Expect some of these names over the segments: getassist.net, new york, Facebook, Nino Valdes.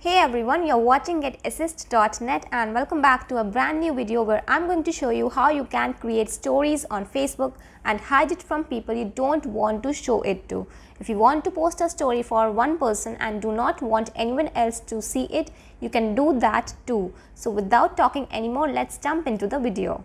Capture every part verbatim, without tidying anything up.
Hey everyone, you're watching get assist dot net and welcome back to a brand new video where I'm going to show you how you can create stories on Facebook and hide it from people you don't want to show it to. If you want to post a story for one person and do not want anyone else to see it, you can do that too. So without talking anymore, let's jump into the video.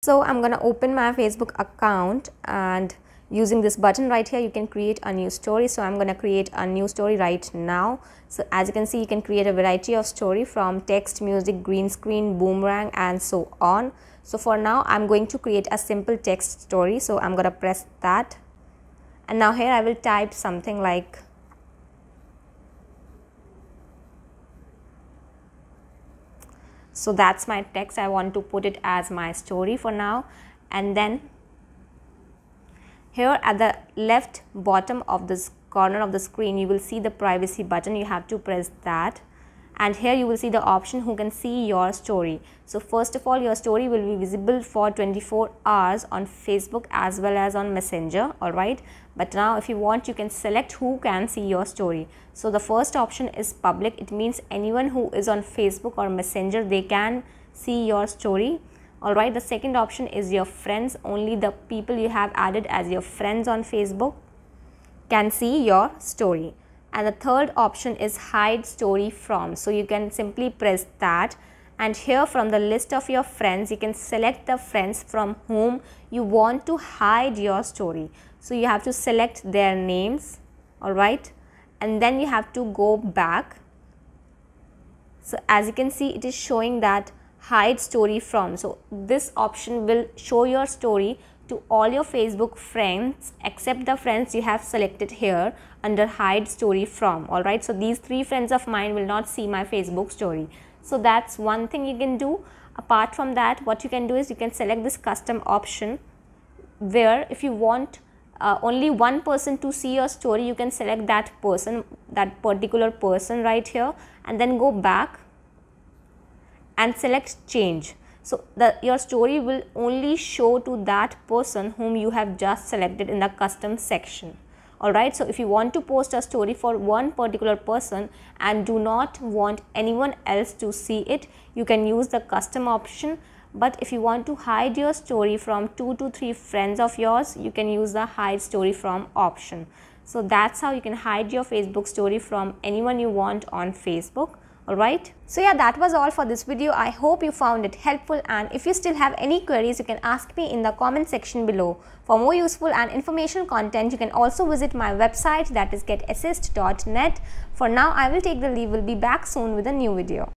So I'm gonna open my Facebook account and using this button right here you can create a new story. So I'm gonna create a new story right now. So as you can see, you can create a variety of story from text, music, green screen, boomerang and so on. So for now I'm going to create a simple text story. So I'm gonna press that and now here I will type something like so that's my text. I want to put it as my story for now. And then here at the left bottom of this corner of the screen, you will see the privacy button. You have to press that. And here you will see the option who can see your story. So first of all, your story will be visible for twenty-four hours on Facebook as well as on Messenger. Alright. But now if you want, you can select who can see your story. So the first option is public. It means anyone who is on Facebook or Messenger, they can see your story. Alright. The second option is your friends. Only the people you have added as your friends on Facebook can see your story. And the third option is hide story from. So you can simply press that and here from the list of your friends you can select the friends from whom you want to hide your story. So you have to select their names, alright, and then you have to go back. So as you can see, it is showing that hide story from. So this option will show your story to all your Facebook friends except the friends you have selected here under hide story from. Alright, so these three friends of mine will not see my Facebook story. So that's one thing you can do. Apart from that, what you can do is you can select this custom option where if you want uh, only one person to see your story, you can select that person, that particular person right here, and then go back and select change. So the, your story will only show to that person whom you have just selected in the custom section. Alright, so if you want to post a story for one particular person and do not want anyone else to see it, you can use the custom option. But if you want to hide your story from two to three friends of yours, you can use the hide story from option. So that's how you can hide your Facebook story from anyone you want on Facebook. Alright, so yeah, that was all for this video. I hope you found it helpful and if you still have any queries, you can ask me in the comment section below. For more useful and informational content, you can also visit my website, that is get assist dot net. For now, I will take the leave. We'll be back soon with a new video.